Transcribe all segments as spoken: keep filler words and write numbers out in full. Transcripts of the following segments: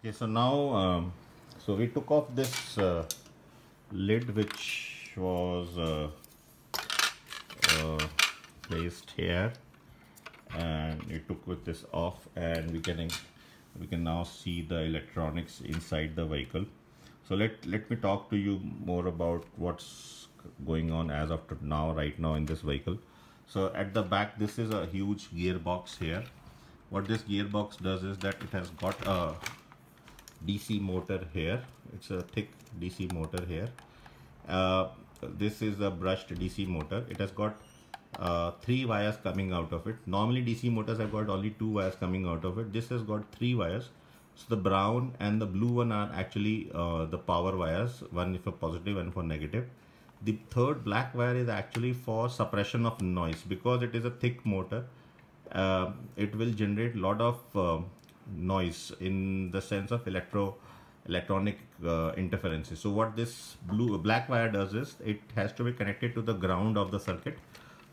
Okay, so now um, so we took off this uh, lid which was uh, uh, placed here, and we took with this off, and we can we can now see the electronics inside the vehicle. So let let me talk to you more about what's going on as of now right now in this vehicle. So at the back, this is a huge gearbox here. What this gearbox does is that it has got a D C motor here. It's a thick D C motor here. Uh, this is a brushed D C motor. It has got uh, three wires coming out of it. Normally D C motors have got only two wires coming out of it. This has got three wires. So the brown and the blue one are actually uh, the power wires, one for positive and for negative. The third black wire is actually for suppression of noise. Because it is a thick motor, uh, it will generate a lot of uh, noise in the sense of electro electronic uh, interferences. So what this blue black wire does is it has to be connected to the ground of the circuit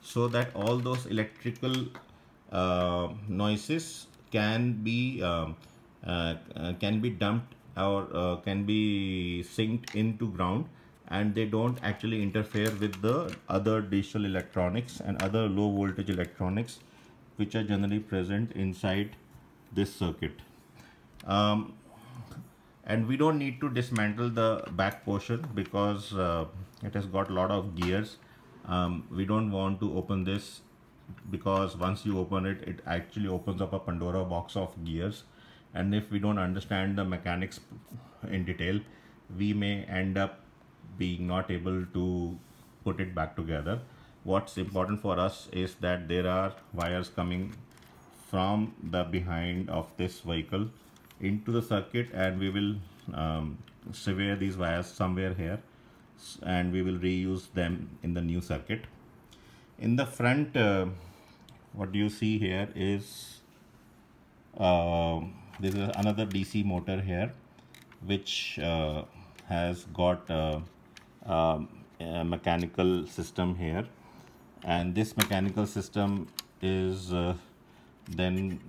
so that all those electrical uh, noises can be um, uh, uh, can be dumped or uh, can be synced into ground, and they don't actually interfere with the other digital electronics and other low voltage electronics which are generally present inside this circuit. Um, and we don't need to dismantle the back portion because uh, it has got a lot of gears. Um, we don't want to open this because once you open it, it actually opens up a Pandora box of gears, and if we don't understand the mechanics in detail, we may end up being not able to put it back together. What's important for us is that there are wires coming from the behind of this vehicle into the circuit, and we will um, sever these wires somewhere here, and we will reuse them in the new circuit. In the front, uh, what you see here is uh, this is another D C motor here, which uh, has got a, a, a mechanical system here, and this mechanical system is uh, then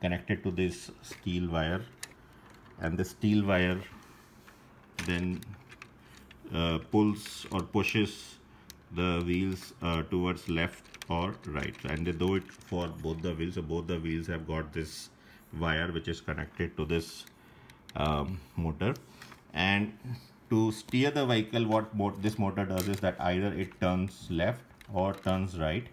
connected to this steel wire, and the steel wire then uh, pulls or pushes the wheels uh, towards left or right, and they do it for both the wheels. So both the wheels have got this wire which is connected to this um, motor, and to steer the vehicle, what mo this motor does is that either it turns left or turns right.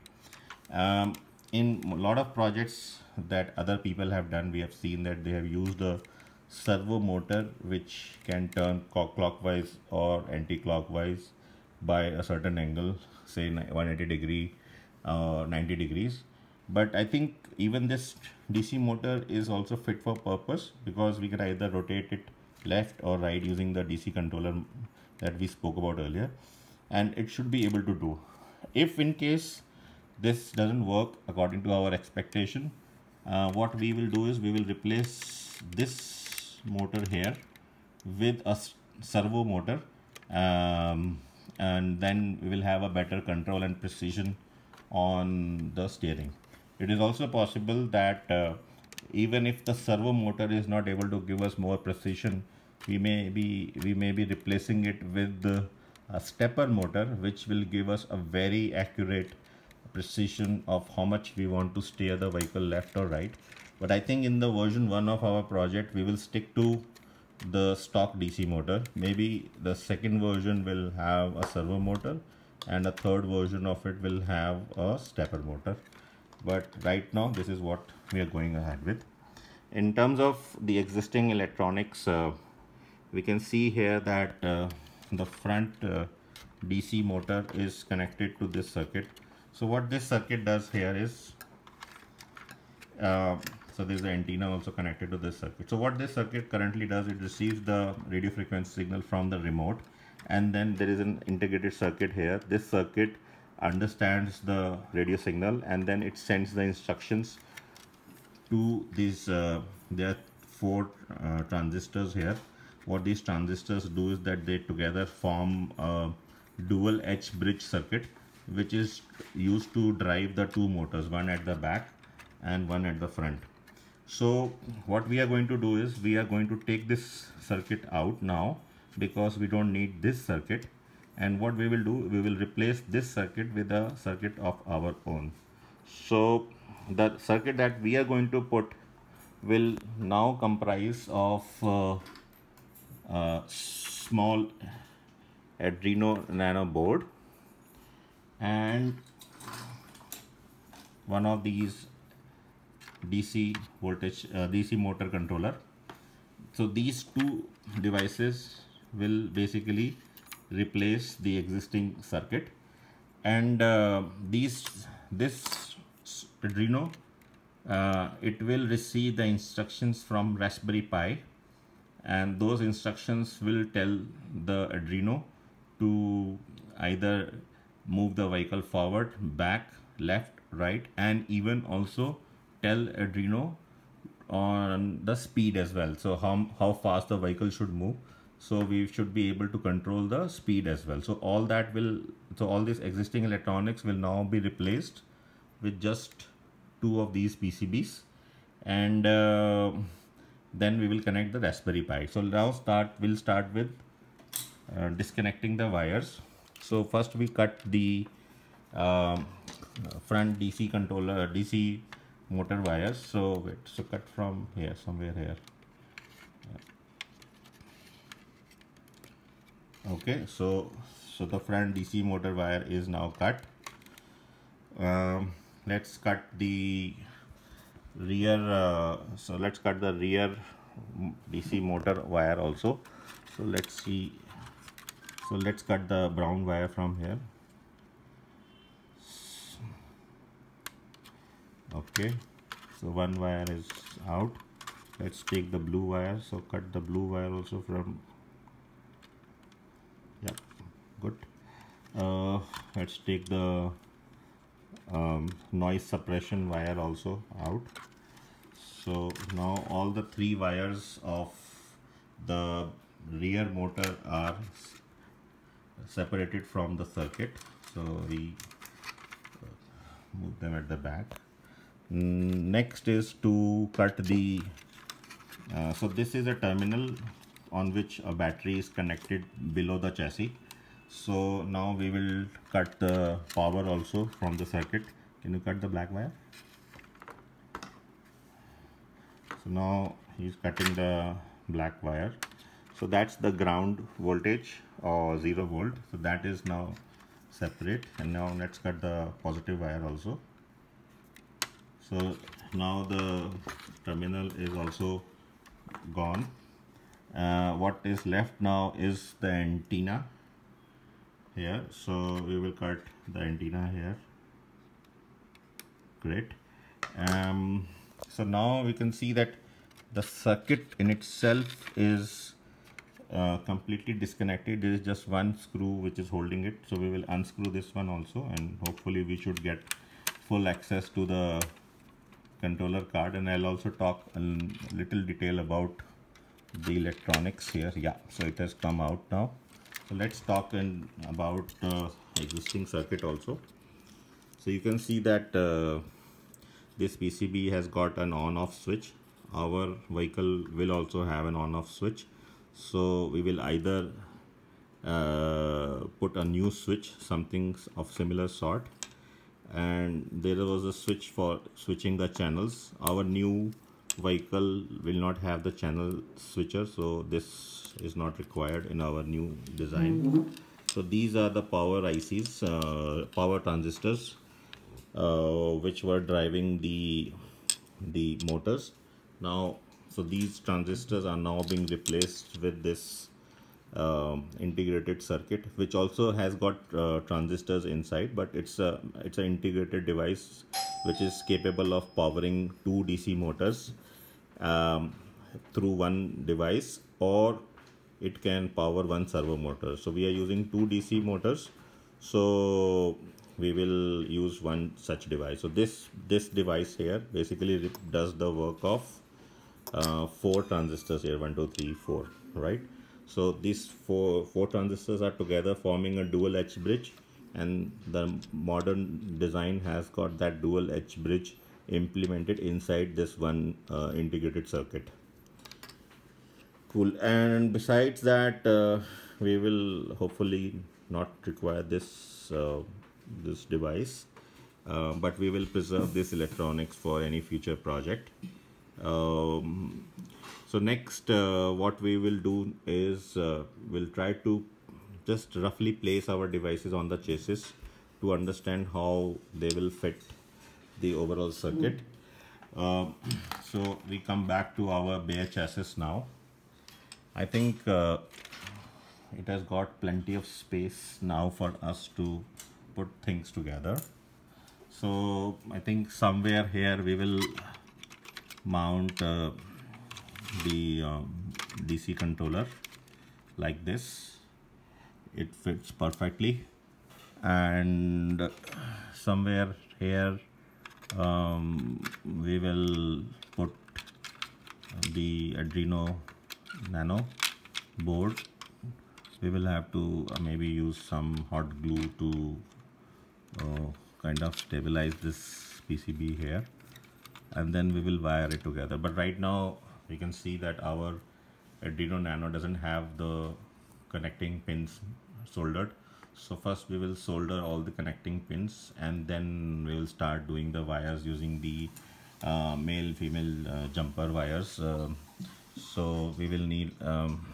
Um, in a lot of projects that other people have done, we have seen that they have used a servo motor which can turn clockwise or anti-clockwise by a certain angle, say one hundred eighty degree or uh, ninety degrees. But I think even this D C motor is also fit for purpose, because we can either rotate it left or right using the D C controller that we spoke about earlier, and it should be able to do. If in case this doesn't work according to our expectation, uh, what we will do is we will replace this motor here with a servo motor, um, and then we will have a better control and precision on the steering. It is also possible that uh, even if the servo motor is not able to give us more precision, we may be we may be replacing it with the, a stepper motor, which will give us a very accurate precision of how much we want to steer the vehicle left or right. But I think in the version one of our project, we will stick to the stock D C motor. Maybe the second version will have a servo motor, and a third version of it will have a stepper motor. But right now, this is what we are going ahead with. In terms of the existing electronics, uh, we can see here that uh, the front uh, D C motor is connected to this circuit. So what this circuit does here is, uh, so there's an antenna also connected to this circuit. So what this circuit currently does, it receives the radio frequency signal from the remote, and then there is an integrated circuit here. This circuit understands the radio signal, and then it sends the instructions to these, uh, there are four uh, transistors here. What these transistors do is that they together form a dual H-bridge circuit, which is used to drive the two motors, one at the back and one at the front. So what we are going to do is we are going to take this circuit out now because we don't need this circuit, and what we will do, we will replace this circuit with a circuit of our own. So the circuit that we are going to put will now comprise of uh, a small Arduino Nano board and one of these D C voltage uh, D C motor controller. So these two devices will basically replace the existing circuit, and uh, these this Arduino uh, it will receive the instructions from Raspberry Pi, and those instructions will tell the Arduino to either move the vehicle forward, back, left, right, and even also tell Arduino on the speed as well. So how, how fast the vehicle should move. So we should be able to control the speed as well. So all that will, so all these existing electronics will now be replaced with just two of these P C Bs, and uh, then we will connect the Raspberry Pi. So now start, we'll start with uh, disconnecting the wires. So first we cut the uh, front D C controller, D C motor wires. So wait, so cut from here, somewhere here. Okay, so so the front D C motor wire is now cut. Um, let's cut the rear. Uh, so let's cut the rear D C motor wire also. So let's see. So let's cut the brown wire from here. Okay, so one wire is out. Let's take the blue wire. So cut the blue wire also from. Yep, good. Uh, let's take the um, noise suppression wire also out. So now all the three wires of the rear motor are separated from the circuit. So we move them at the back. Next is to cut the uh, so this is a terminal on which a battery is connected below the chassis. So now we will cut the power also from the circuit. Can you cut the black wire? So now he's cutting the black wire. So that's the ground voltage or zero volt. So that is now separate, and now let's cut the positive wire also. So now the terminal is also gone. Uh, what is left now is the antenna here. So we will cut the antenna here. Great. Um, so now we can see that the circuit in itself is uh, completely disconnected. There is just one screw which is holding it. So we will unscrew this one also, and hopefully we should get full access to the controller card, and I'll also talk a little detail about the electronics here. Yeah, so it has come out now. So let's talk in about uh, existing circuit also. So you can see that uh, this P C B has got an on-off switch. Our vehicle will also have an on-off switch. So we will either uh, put a new switch, something of similar sort, and there was a switch for switching the channels. Our new vehicle will not have the channel switcher, so this is not required in our new design. Mm-hmm. So these are the power I Cs, uh, power transistors, uh, which were driving the the motors. Now, so these transistors are now being replaced with this Uh, integrated circuit, which also has got uh, transistors inside, but it's a it's an integrated device which is capable of powering two D C motors um, through one device, or it can power one servo motor. So we are using two D C motors, so we will use one such device. So this this device here basically does the work of uh, four transistors here, one two three four, right? So these four, four transistors are together forming a dual H bridge, and the modern design has got that dual H bridge implemented inside this one uh, integrated circuit. Cool. And besides that, uh, we will hopefully not require this uh, this device, uh, but we will preserve this electronics for any future project. Um, so next, uh, what we will do is uh, we'll try to just roughly place our devices on the chassis to understand how they will fit the overall circuit. Uh, so we come back to our bare chassis now. I think uh, it has got plenty of space now for us to put things together. So I think somewhere here we will mount uh, the um, D C controller like this. It fits perfectly. And somewhere here um, we will put the Arduino Nano board. We will have to maybe use some hot glue to uh, kind of stabilize this P C B here, and then we will wire it together. But right now we can see that our Arduino Nano doesn't have the connecting pins soldered, so first we will solder all the connecting pins, and then we will start doing the wires using the uh, male female uh, jumper wires. Uh, so we will need um,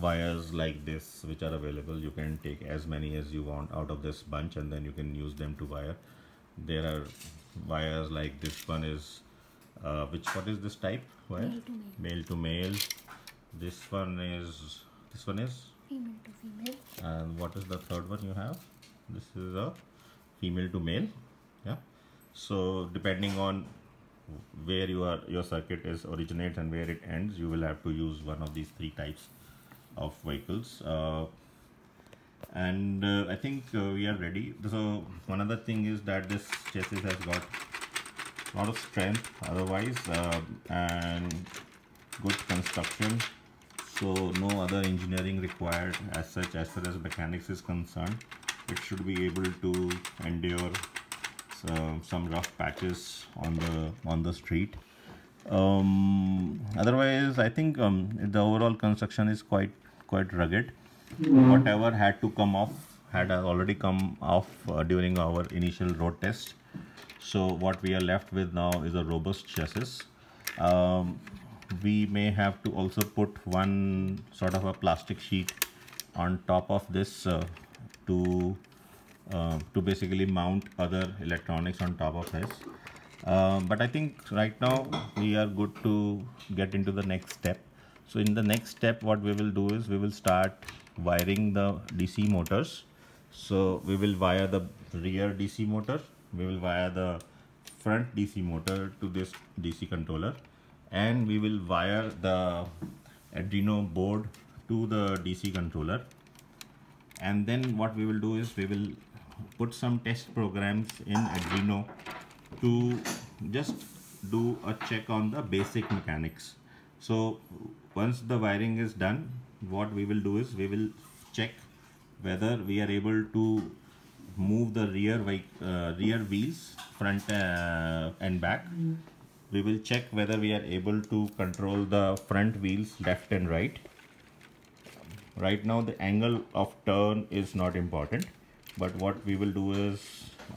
wires like this, which are available. You can take as many as you want out of this bunch, and then you can use them to wire. There are wires like this one is uh, which what is this type wire? Male to male. Male to male. This one is this one is female to female. And what is the third one you have? This is a female to male. Yeah. So depending on where you are, your circuit is originates and where it ends, you will have to use one of these three types of vehicles. Uh, and uh, I think uh, we are ready. So one other thing is that this chassis has got a lot of strength otherwise, uh, and good construction, so no other engineering required as such. As far as mechanics is concerned, it should be able to endure Uh, some rough patches on the on the street. Um, otherwise, I think um, the overall construction is quite quite rugged. Mm. Whatever had to come off had already come off uh, during our initial road test. So what we are left with now is a robust chassis. Um, we may have to also put one sort of a plastic sheet on top of this uh, to. Uh, to basically mount other electronics on top of this, uh, but I think right now we are good to get into the next step. So in the next step, what we will do is we will start wiring the D C motors. So we will wire the rear D C motor, we will wire the front D C motor to this D C controller, and we will wire the Arduino board to the D C controller. And then what we will do is we will put some test programs in Arduino to just do a check on the basic mechanics. So once the wiring is done, what we will do is we will check whether we are able to move the rear uh, rear wheels front uh, and back. Mm. We will check whether we are able to control the front wheels left and right. Right now the angle of turn is not important, but what we will do is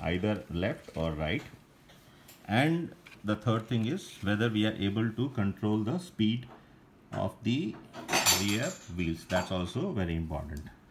either left or right. And the third thing is whether we are able to control the speed of the rear wheels. That's also very important.